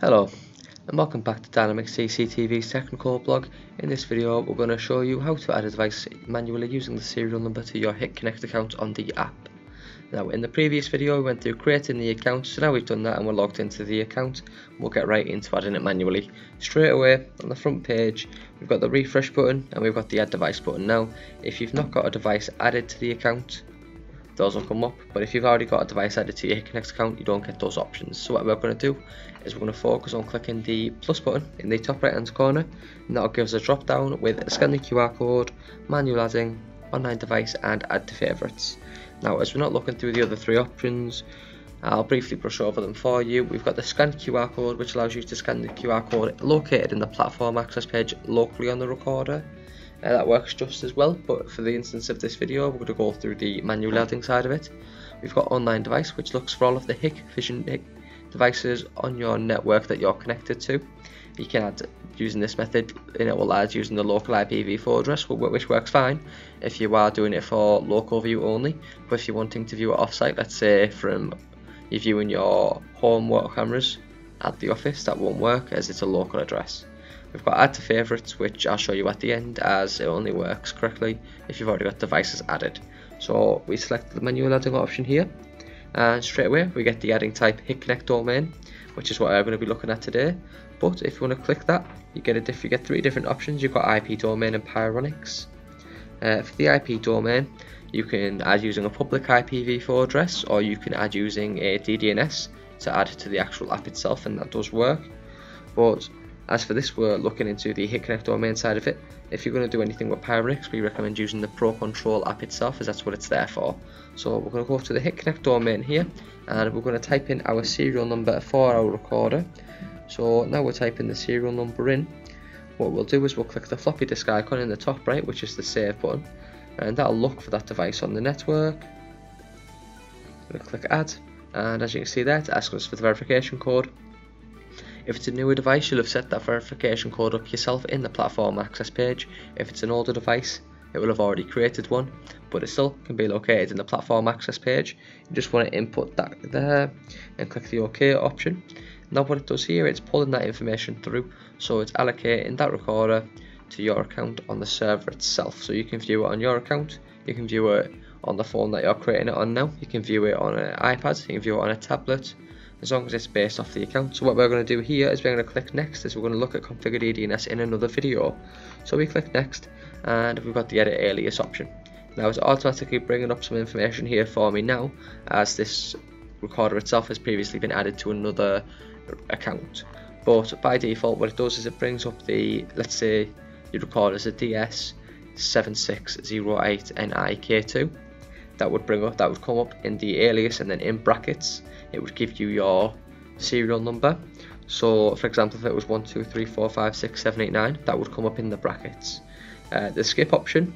Hello and welcome back to Dynamic CCTV's technical blog. In this video we're going to show you how to add a device manually using the serial number to your HikConnect account on the app. Now in the previous video we went through creating the account, so now we've done that and we're logged into the account. We'll get right into adding it manually. Straight away on the front page we've got the refresh button and we've got the add device button. Now if you've not got a device added to the account, those will come up, but if you've already got a device added to your HikConnect account you don't get those options. So what we're going to do is we're going to focus on clicking the plus button in the top right hand corner, and that'll give us a drop down with scan the QR code, manual adding, online device and add to favourites. Now as we're not looking through the other three options, I'll briefly brush over them for you. We've got the scan QR code, which allows you to scan the QR code located in the platform access page locally on the recorder. That works just as well, but for the instance of this video we're going to go through the manual adding side of it. We've got online device, which looks for all of the Hikvision devices on your network that you're connected to. You can add using this method, and it will add using the local IPv4 address, which works fine if you are doing it for local view only. But if you're wanting to view it offsite, let's say from you're viewing your home work cameras at the office, that won't work as it's a local address. We've got add to favourites, which I'll show you at the end, as it only works correctly if you've already got devices added. So we select the manual adding option here, and straight away we get the adding type HikConnect domain, which is what I'm going to be looking at today. But if you want to click that, you get three different options. You've got IP domain and Pyronix. For the IP domain, you can add using a public IPv4 address, or you can add using a DDNS to add to the actual app itself, and that does work. But as for this, we're looking into the HikConnect domain side of it. If you're going to do anything with Pyronix, we recommend using the Pro Control app itself, as that's what it's there for. So we're going to go to the HikConnect domain here, and we're going to type in our serial number for our recorder. So now we're typing the serial number in. What we'll do is we'll click the floppy disk icon in the top right, which is the save button, and that'll look for that device on the network. We'll click add, and as you can see there, it asks us for the verification code. If it's a newer device, you'll have set that verification code up yourself in the platform access page. If it's an older device, it will have already created one, but it still can be located in the platform access page. You just want to input that there and click the OK option. Now what it does here, it's pulling that information through, so it's allocating that recorder to your account on the server itself. So you can view it on your account, you can view it on the phone that you're creating it on now, you can view it on an iPad, you can view it on a tablet, as long as it's based off the account. So what we're going to do here is we're going to click next, as we're going to look at configure DDNS in another video. So we click next, and we've got the edit alias option. Now it's automatically bringing up some information here for me now, as this recorder itself has previously been added to another account. But by default what it does is it brings up the, let's say your recorder is a DS7608NIK2. That would come up in the alias, and then in brackets it would give you your serial number. So for example, if it was 1 2 3 4 5 6 7 8 9, that would come up in the brackets. The skip option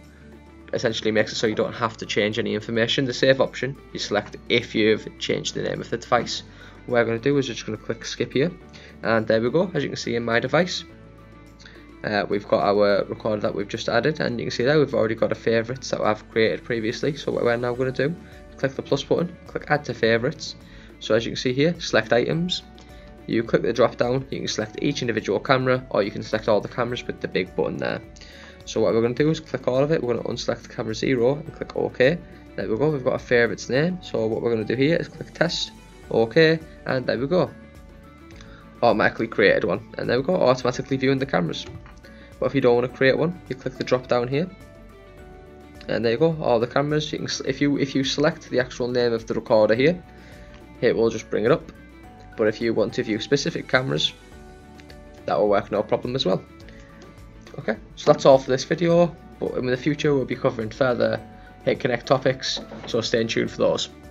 essentially makes it so you don't have to change any information. The save option, you select if you've changed the name of the device. What we're going to do is we're just going to click skip here, and there we go. As you can see in my device, we've got our recorder that we've just added, and you can see there we've already got a favourites that I've created previously. So what we're now going to do, click the plus button, click add to favourites. So as you can see here, select items. You click the drop down, you can select each individual camera, or you can select all the cameras with the big button there. So what we're going to do is click all of it. We're going to unselect camera 0 and click OK. There we go, we've got a favourites name. So what we're going to do here is click test, OK, and there we go. Automatically created one, and there we go, automatically viewing the cameras. But if you don't want to create one, you click the drop down here, and there you go, all the cameras. You can, if you select the actual name of the recorder here, it will just bring it up. But if you want to view specific cameras, that will work no problem as well. Okay, so that's all for this video, but in the future we'll be covering further HikConnect topics, so stay tuned for those.